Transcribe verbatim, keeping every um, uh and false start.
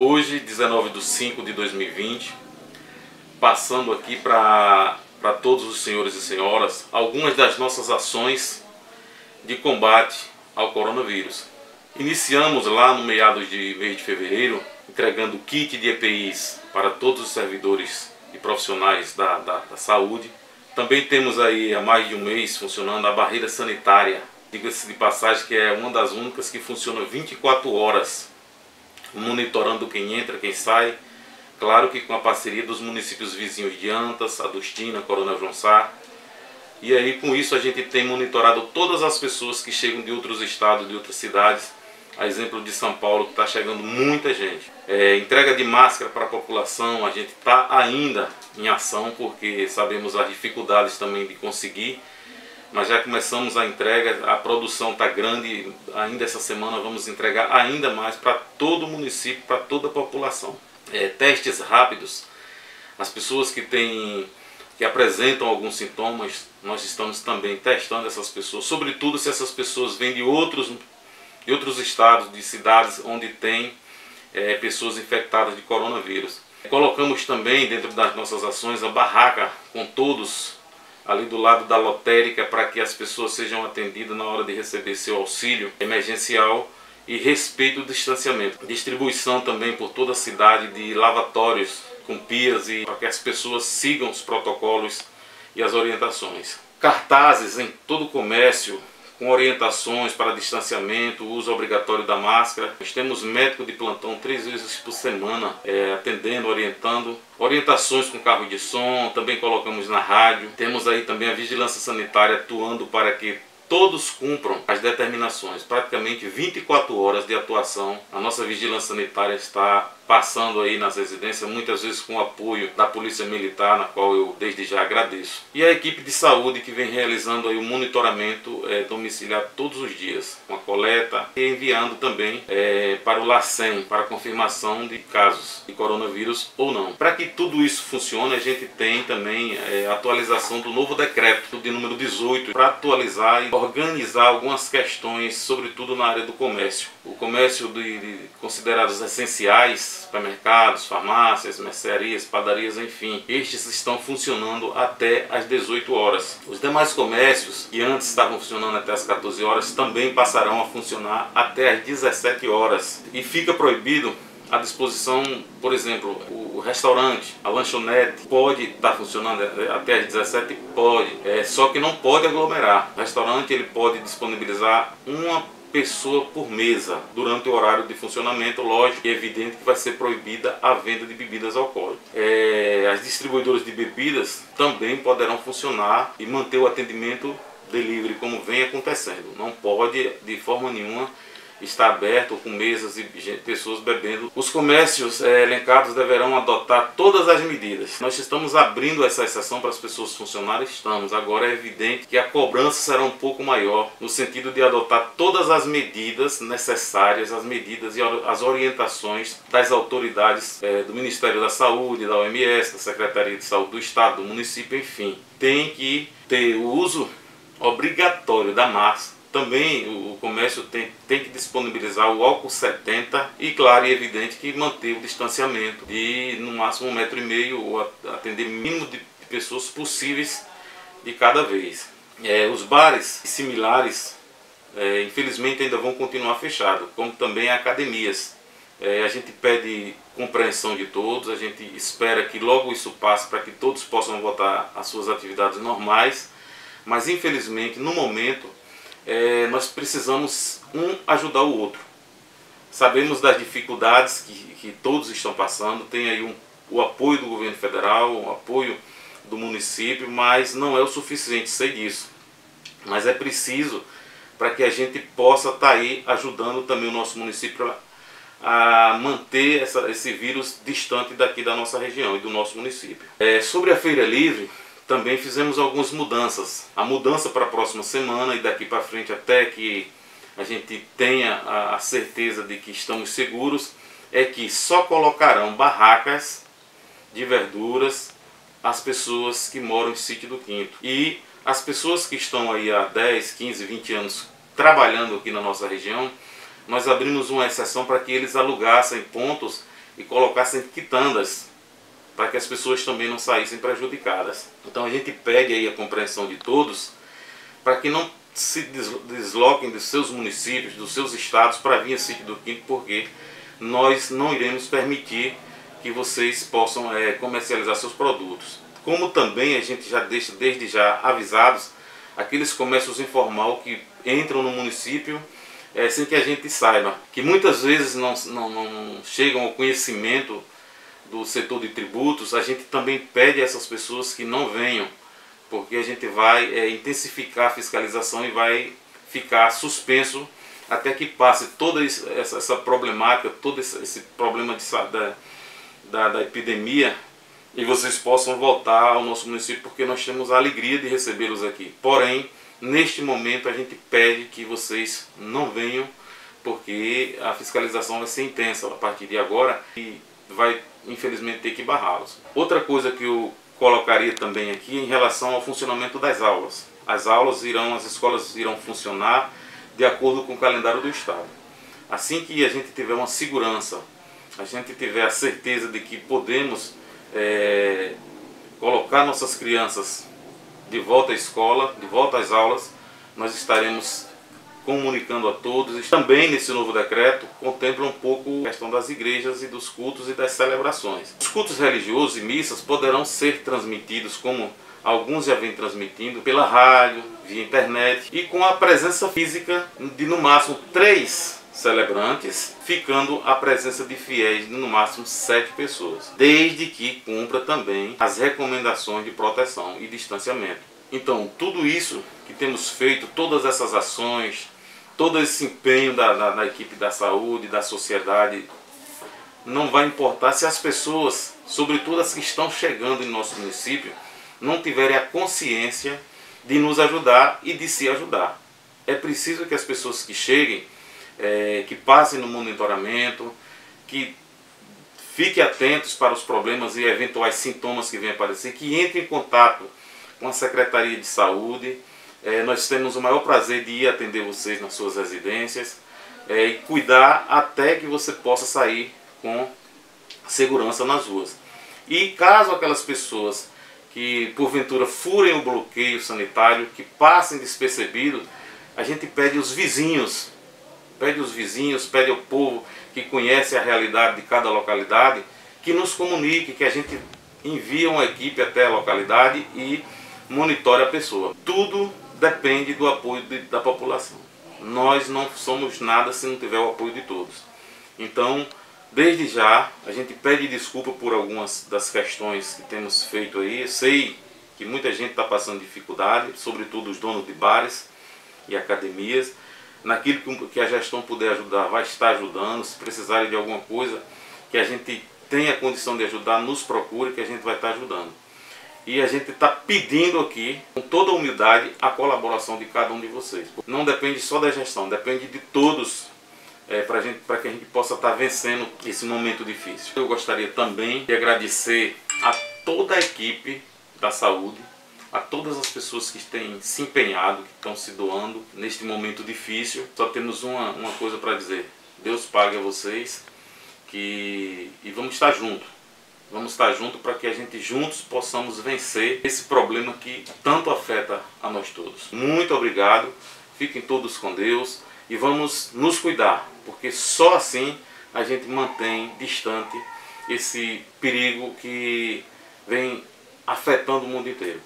Hoje, dezenove de cinco de dois mil e vinte, passando aqui para todos os senhores e senhoras algumas das nossas ações de combate ao coronavírus. Iniciamos lá no meados de mês de fevereiro, entregando kit de E P Is para todos os servidores e profissionais da, da, da saúde. Também temos aí há mais de um mês funcionando a barreira sanitária, diga-se de passagem que é uma das únicas que funciona vinte e quatro horas. Monitorando quem entra, quem sai, claro que com a parceria dos municípios vizinhos de Antas, Adustina, Coronel João Sá. E aí com isso a gente tem monitorado todas as pessoas que chegam de outros estados, de outras cidades, a exemplo de São Paulo, que está chegando muita gente. É, entrega de máscara para a população, a gente está ainda em ação, porque sabemos as dificuldades também de conseguir, mas já começamos a entrega, a produção está grande, ainda essa semana vamos entregar ainda mais para todo o município, para toda a população. É, testes rápidos, as pessoas que, têm, que apresentam alguns sintomas, nós estamos também testando essas pessoas, sobretudo se essas pessoas vêm de outros, de outros estados, de cidades onde tem é, pessoas infectadas de coronavírus. Colocamos também dentro das nossas ações a barraca com todos ali do lado da lotérica, para que as pessoas sejam atendidas na hora de receber seu auxílio emergencial e respeito ao distanciamento. Distribuição também por toda a cidade de lavatórios com pias, e para que as pessoas sigam os protocolos e as orientações. Cartazes em todo o comércio com orientações para distanciamento, uso obrigatório da máscara. Nós temos médico de plantão três vezes por semana, é, atendendo, orientando. Orientações com carro de som, também colocamos na rádio. Temos aí também a vigilância sanitária atuando para que todos cumpram as determinações. Praticamente vinte e quatro horas de atuação. A nossa vigilância sanitária está passando aí nas residências, muitas vezes com o apoio da Polícia Militar, na qual eu desde já agradeço. E a equipe de saúde que vem realizando aí o monitoramento é, domiciliar todos os dias, com a coleta e enviando também é, para o LACEN, para confirmação de casos de coronavírus ou não. Para que tudo isso funcione, a gente tem também é, atualização do novo decreto de número dezoito, para atualizar e organizar algumas questões, sobretudo na área do comércio. O comércio de, de considerados essenciais, supermercados, farmácias, mercearias, padarias, enfim, estes estão funcionando até às dezoito horas. Os demais comércios, que antes estavam funcionando até às quatorze horas, também passarão a funcionar até às dezessete horas. E fica proibido a disposição, por exemplo, o restaurante, a lanchonete, pode estar funcionando até às dezessete, pode, é, só que não pode aglomerar. O restaurante ele pode disponibilizar uma pessoa por mesa durante o horário de funcionamento. Lógico e evidente que vai ser proibida a venda de bebidas alcoólicas. É, as distribuidoras de bebidas também poderão funcionar e manter o atendimento delivery como vem acontecendo. Não pode de forma nenhuma estar aberto com mesas e pessoas bebendo. Os comércios é, elencados deverão adotar todas as medidas. Nós estamos abrindo essa exceção para as pessoas funcionarem, estamos. Agora é evidente que a cobrança será um pouco maior, no sentido de adotar todas as medidas necessárias, as medidas e as orientações das autoridades é, do Ministério da Saúde, da O M S, da Secretaria de Saúde do Estado, do município, enfim. Tem que ter o uso obrigatório da máscara. Também o comércio tem, tem que disponibilizar o álcool setenta e, claro e evidente, que manter o distanciamento de no máximo um metro e meio, ou atender o mínimo de pessoas possíveis de cada vez. É, os bares e similares, é, infelizmente, ainda vão continuar fechados, como também academias. É, a gente pede compreensão de todos, a gente espera que logo isso passe para que todos possam voltar às suas atividades normais, mas infelizmente, no momento, É, nós precisamos um ajudar o outro. Sabemos das dificuldades que, que todos estão passando, tem aí um, o apoio do governo federal, o apoio do município, mas não é o suficiente, sei disso. Mas é preciso para que a gente possa estar aí ajudando também o nosso município a, a manter essa, esse vírus distante daqui da nossa região e do nosso município. É, sobre a Feira Livre, também fizemos algumas mudanças. A mudança para a próxima semana e daqui para frente, até que a gente tenha a certeza de que estamos seguros, é que só colocarão barracas de verduras as pessoas que moram em Sítio do Quinto. E as pessoas que estão aí há dez, quinze, vinte anos trabalhando aqui na nossa região, nós abrimos uma exceção para que eles alugassem pontos e colocassem quitandas para que as pessoas também não saíssem prejudicadas. Então a gente pede aí a compreensão de todos para que não se desloquem dos seus municípios, dos seus estados para vir a Sítio do Quinto, porque nós não iremos permitir que vocês possam é, comercializar seus produtos. Como também a gente já deixa desde já avisados aqueles comércios informais que entram no município é, sem que a gente saiba, que muitas vezes não, não, não chegam ao conhecimento do setor de tributos. A gente também pede a essas pessoas que não venham, porque a gente vai é, intensificar a fiscalização e vai ficar suspenso até que passe toda essa, essa problemática, todo esse, esse problema de, da, da, da epidemia, e vocês possam voltar ao nosso município, porque nós temos a alegria de recebê-los aqui. Porém, neste momento a gente pede que vocês não venham, porque a fiscalização vai ser intensa a partir de agora e vai infelizmente ter que barrá-los. Outra coisa que eu colocaria também aqui em relação ao funcionamento das aulas. As aulas irão, as escolas irão funcionar de acordo com o calendário do Estado. Assim que a gente tiver uma segurança, a gente tiver a certeza de que podemos é, colocar nossas crianças de volta à escola, de volta às aulas, nós estaremos comunicando a todos. E também nesse novo decreto contempla um pouco a questão das igrejas e dos cultos e das celebrações. Os cultos religiosos e missas poderão ser transmitidos, como alguns já vêm transmitindo, pela rádio, via internet, e com a presença física de no máximo três celebrantes, ficando a presença de fiéis de no máximo sete pessoas, desde que cumpra também as recomendações de proteção e distanciamento. Então, tudo isso que temos feito, todas essas ações, todo esse empenho da, da, da equipe da saúde, da sociedade, não vai importar se as pessoas, sobretudo as que estão chegando em nosso município, não tiverem a consciência de nos ajudar e de se ajudar. É preciso que as pessoas que cheguem, é, que passem no monitoramento, que fiquem atentos para os problemas e eventuais sintomas que venham aparecer, que entrem em contato com a Secretaria de Saúde. É, nós temos o maior prazer de ir atender vocês nas suas residências é, e cuidar até que você possa sair com segurança nas ruas. E caso aquelas pessoas que porventura furem o bloqueio sanitário, que passem despercebido, a gente pede aos vizinhos, pede aos vizinhos, pede ao povo que conhece a realidade de cada localidade, que nos comunique, que a gente envie uma equipe até a localidade e monitore a pessoa. Tudo depende do apoio de, da população. Nós não somos nada se não tiver o apoio de todos. Então, desde já, a gente pede desculpa por algumas das questões que temos feito aí. Eu sei que muita gente está passando dificuldade, sobretudo os donos de bares e academias. Naquilo que a gestão puder ajudar, vai estar ajudando. Se precisarem de alguma coisa que a gente tenha condição de ajudar, nos procure, que a gente vai estar ajudando. E a gente está pedindo aqui, com toda a humildade, a colaboração de cada um de vocês. Não depende só da gestão, depende de todos, é, para gente, para que a gente possa estar vencendo esse momento difícil. Eu gostaria também de agradecer a toda a equipe da saúde, a todas as pessoas que têm se empenhado, que estão se doando neste momento difícil. Só temos uma, uma coisa para dizer: Deus pague a vocês, que, e vamos estar juntos. Vamos estar juntos para que a gente juntos possamos vencer esse problema que tanto afeta a nós todos. Muito obrigado, fiquem todos com Deus e vamos nos cuidar, porque só assim a gente mantém distante esse perigo que vem afetando o mundo inteiro.